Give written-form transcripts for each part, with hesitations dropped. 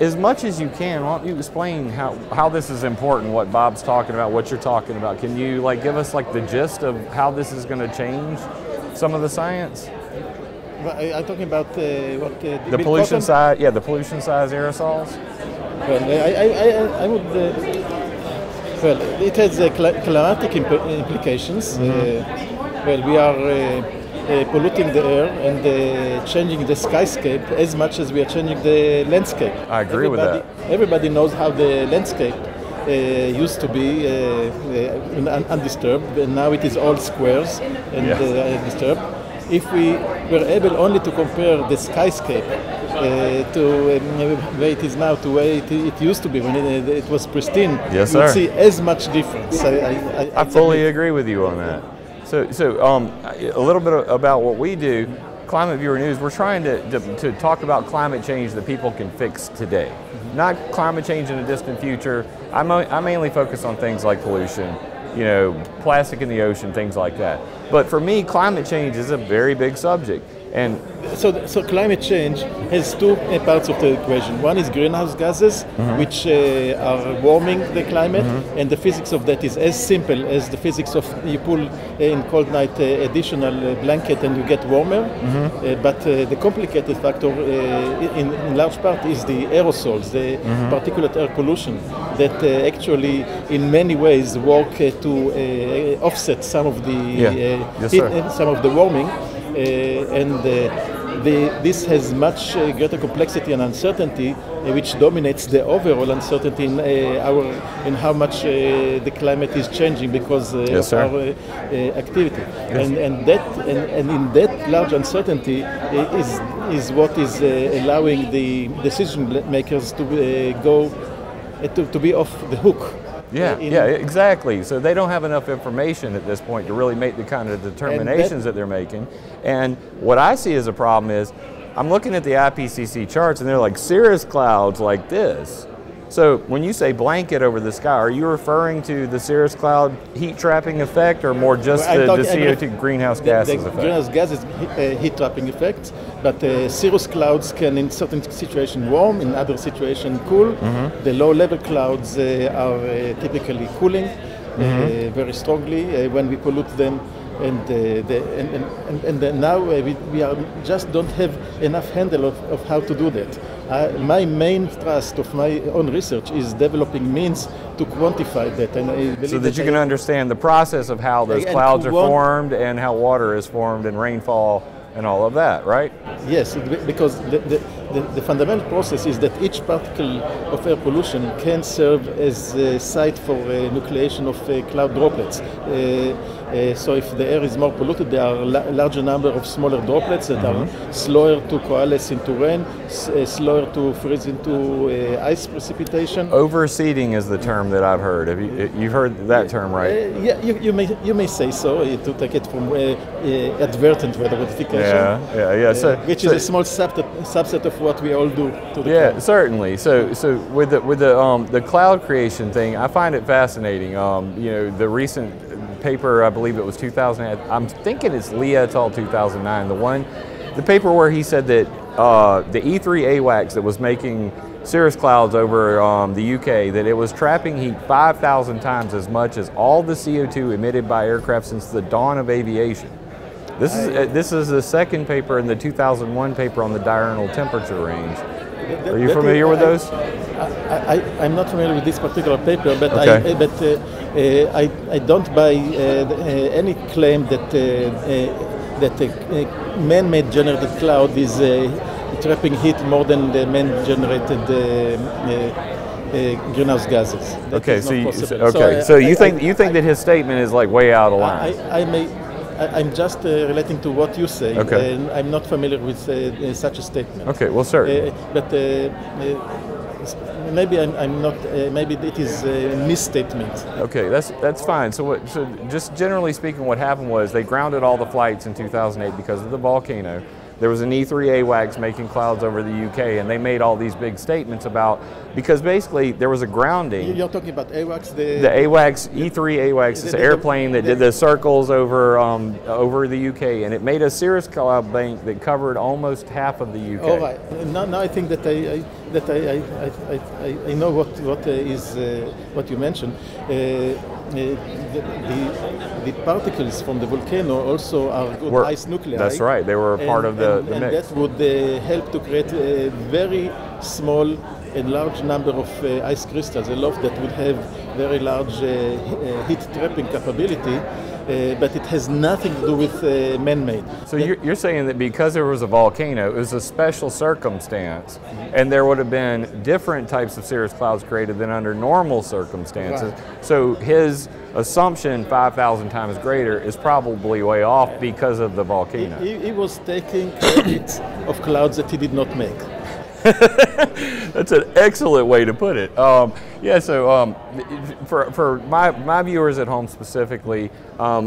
as much as you can, why don't you explain how this is important, what Bob's talking about, what you're talking about? Can you like give us like the gist of how this is going to change some of the science? I'm talking about the pollution side, yeah, the pollution size aerosols. Well, I would. Well, it has climatic implications. Mm-hmm. Well, we are polluting the air and changing the skyscape as much as we are changing the landscape. I agree with that. Everybody knows how the landscape used to be undisturbed, and now it is all squares and disturbed. If we were able only to compare the skyscape to where it is now to where it used to be when it was pristine, yes, you would see as much difference. I fully agree with you on that. So a little bit about what we do, Climate Viewer News, we're trying to talk about climate change that people can fix today, not climate change in the distant future. I mainly focus on things like pollution, you know, plastic in the ocean, things like that. But for me, climate change is a very big subject. And so climate change has two parts of the equation. One is greenhouse gases, which are warming the climate, and the physics of that is as simple as the physics of you pull in cold night additional blanket and you get warmer. But the complicated factor in large part is the aerosols, the particulate air pollution, that actually in many ways work to offset some of the heat and some of the warming. This has much greater complexity and uncertainty, which dominates the overall uncertainty in how much the climate is changing because of our activity. And in that large uncertainty is what is allowing the decision makers to go to be off the hook. Yeah, exactly. So they don't have enough information at this point to really make the kind of determinations that they're making. And what I see as a problem is I'm looking at the IPCC charts and they're like cirrus clouds like this. So when you say blanket over the sky, are you referring to the cirrus cloud heat trapping effect or more just the CO2 greenhouse gases effect? Greenhouse gases heat trapping effect, but cirrus clouds can in certain situations warm, in other situations cool. The low level clouds are typically cooling very strongly when we pollute them. And now we are just don't have enough handle of how to do that. My main thrust of my own research is developing means to quantify that, and so that you can understand the process of how those clouds are formed and how water is formed and rainfall and all of that, right? Yes, because the fundamental process is that each particle of air pollution can serve as a site for nucleation of cloud droplets. So if the air is more polluted, there are a larger number of smaller droplets that are slower to coalesce into rain, slower to freeze into ice precipitation. Overseeding is the term that I've heard. Have you've heard that term, right? Yeah, you may say so, to take it from advertent weather modification. Which is a small subset of what we all do to the cloud. Certainly. So with the cloud creation thing, I find it fascinating. You know, the recent paper, I believe it was 2000, I'm thinking it's Lee et al. 2009, the paper where he said that the E3 AWACS that was making cirrus clouds over the UK, that it was trapping heat 5,000 times as much as all the CO2 emitted by aircraft since the dawn of aviation. This is the second paper in the 2001 paper on the diurnal temperature range. Are you familiar with those? I'm not familiar with this particular paper, but I don't buy any claim that that man-made generated cloud is trapping heat more than the man-generated greenhouse gases. So you think that his statement is like way out of line? I'm just relating to what you say. I'm not familiar with such a statement. Okay, well, certainly. Maybe I'm not. Maybe it is a misstatement. Okay, that's fine. So just generally speaking, what happened was they grounded all the flights in 2008 because of the volcano. There was an E3 AWACS making clouds over the UK, and they made all these big statements about, because basically there was a grounding. You're talking about AWACS? The AWACS, E3 AWACS, it's an airplane that did the circles over the UK, and it made a cirrus cloud bank that covered almost half of the UK. All right. Now I think that I that I know what you mentioned. The particles from the volcano also are good ice nuclei. That's right. They were a part of the mix. And that would help to create a very small and large number of ice crystals, a lot that would have very large heat trapping capability. But it has nothing to do with man-made. So you're saying that because there was a volcano, it was a special circumstance, and there would have been different types of cirrus clouds created than under normal circumstances. Right. So his assumption 5,000 times greater is probably way off because of the volcano. He was taking credit of clouds that he did not make. That's an excellent way to put it. Yeah, so for my viewers at home specifically,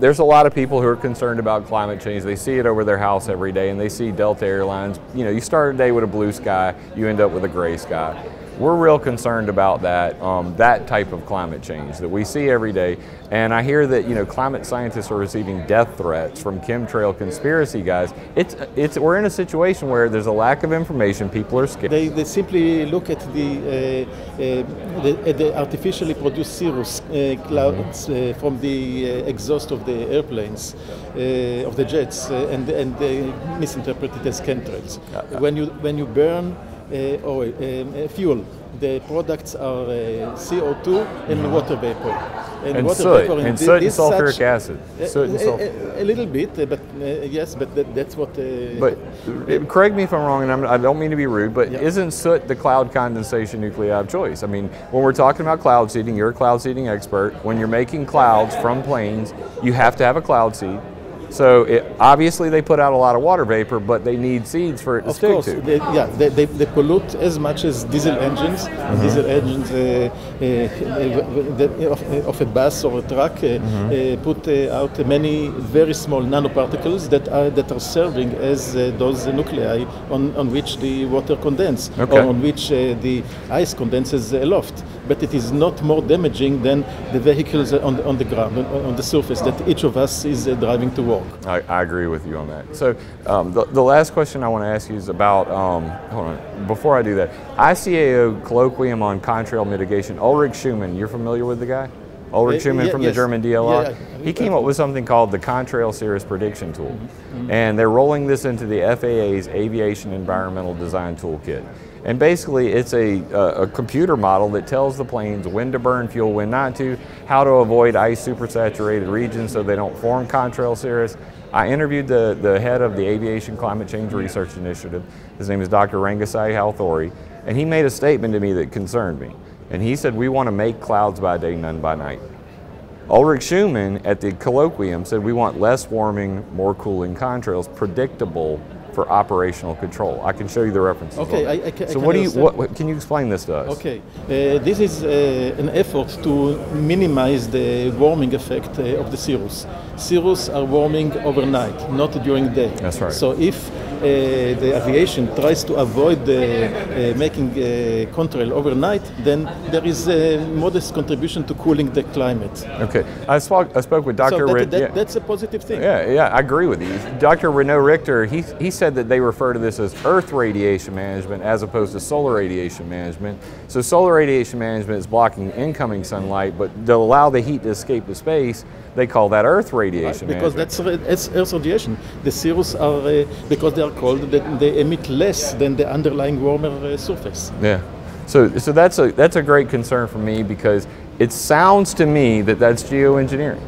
there's a lot of people who are concerned about climate change. They see it over their house every day, and they see Delta Airlines. You know, you start a day with a blue sky, you end up with a gray sky. We're real concerned about that, that type of climate change that we see every day. And I hear that, you know, climate scientists are receiving death threats from chemtrail conspiracy guys. We're in a situation where there's a lack of information. People are scared. They simply look at the artificially produced cirrus clouds from the exhaust of the airplanes, of the jets, and they misinterpret it as chemtrails. When you burn fuel, the products are CO2 and water vapor. And water soot, vapor and soot and sulfuric acid. Soot and sulfuric. A little bit, but yes, but that's what... But correct me if I'm wrong, and I don't mean to be rude, but isn't soot the cloud condensation nuclei of choice? I mean, when we're talking about cloud seeding, you're a cloud seeding expert. When you're making clouds from planes, you have to have a cloud seed. So obviously they put out a lot of water vapor, but they need seeds for it to stick to. Of course, yeah, they pollute as much as diesel engines. Mm-hmm. Diesel engines of a bus or a truck put out many very small nanoparticles that are serving as those nuclei on which the water condenses, or on which the ice condenses aloft. But it is not more damaging than the vehicles on the ground, on the surface, that each of us is driving to walk. I agree with you on that. So the last question I want to ask you is about, hold on, before I do that, ICAO colloquium on contrail mitigation. Ulrich Schumann, you're familiar with the guy? Ulrich Schumann from the German DLR. He came up with something called the Contrail Cirrus Prediction Tool. And they're rolling this into the FAA's Aviation Environmental Design Toolkit. And basically, it's a computer model that tells the planes when to burn fuel, when not to, how to avoid ice supersaturated regions so they don't form contrail cirrus. I interviewed the head of the Aviation Climate Change Research Initiative. His name is Dr. Rangasai Halthori, and he made a statement to me that concerned me. And he said, we want to make clouds by day, none by night. Ulrich Schumann at the colloquium said, we want less warming, more cooling contrails, predictable for operational control. I can show you the references. Okay, I can. So, what can you explain this to us? Okay, this is an effort to minimize the warming effect of the cirrus. Cirrus are warming overnight, not during day. That's right. So, if the aviation tries to avoid making contrail overnight, then there is a modest contribution to cooling the climate. Okay, I spoke with Dr. That's a positive thing. Yeah, I agree with you. Dr. Renaud Richter, he said that they refer to this as Earth radiation management as opposed to solar radiation management. So solar radiation management is blocking incoming sunlight, but to allow the heat to escape to space, they call that Earth radiation management. Because that's Earth radiation. The cirrus are, because they are cold, they emit less than the underlying warmer surface. Yeah. So that's a great concern for me, because it sounds to me that that's geoengineering.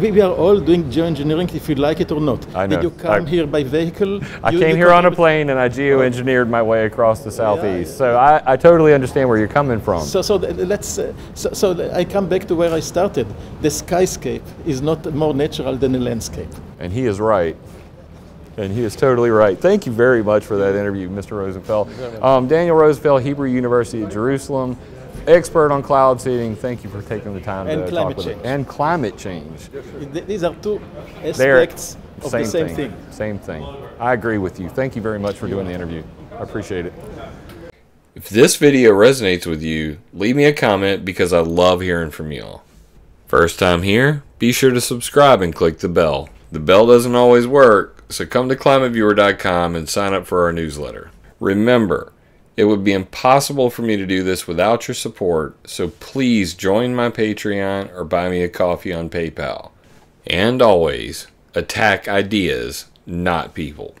We are all doing geoengineering, if you like it or not. I know. Did you come here by vehicle? I came here on a plane, and I geoengineered my way across the southeast. Yeah. So I totally understand where you're coming from. So I come back to where I started. The skyscape is not more natural than a landscape. And he is right. And he is totally right. Thank you very much for that interview, Mr. Rosenfeld. Daniel Rosenfeld, Hebrew University of Jerusalem. Expert on cloud seeding, thank you for taking the time to talk with us. And climate change. These are two aspects of the same thing. Same thing. I agree with you. Thank you very much for doing the interview. I appreciate it. If this video resonates with you, leave me a comment, because I love hearing from y'all. First time here? Be sure to subscribe and click the bell. The bell doesn't always work, so come to ClimateViewer.com and sign up for our newsletter. Remember, It would be impossible for me to do this without your support, so please join my Patreon or buy me a coffee on PayPal. And always, attack ideas, not people.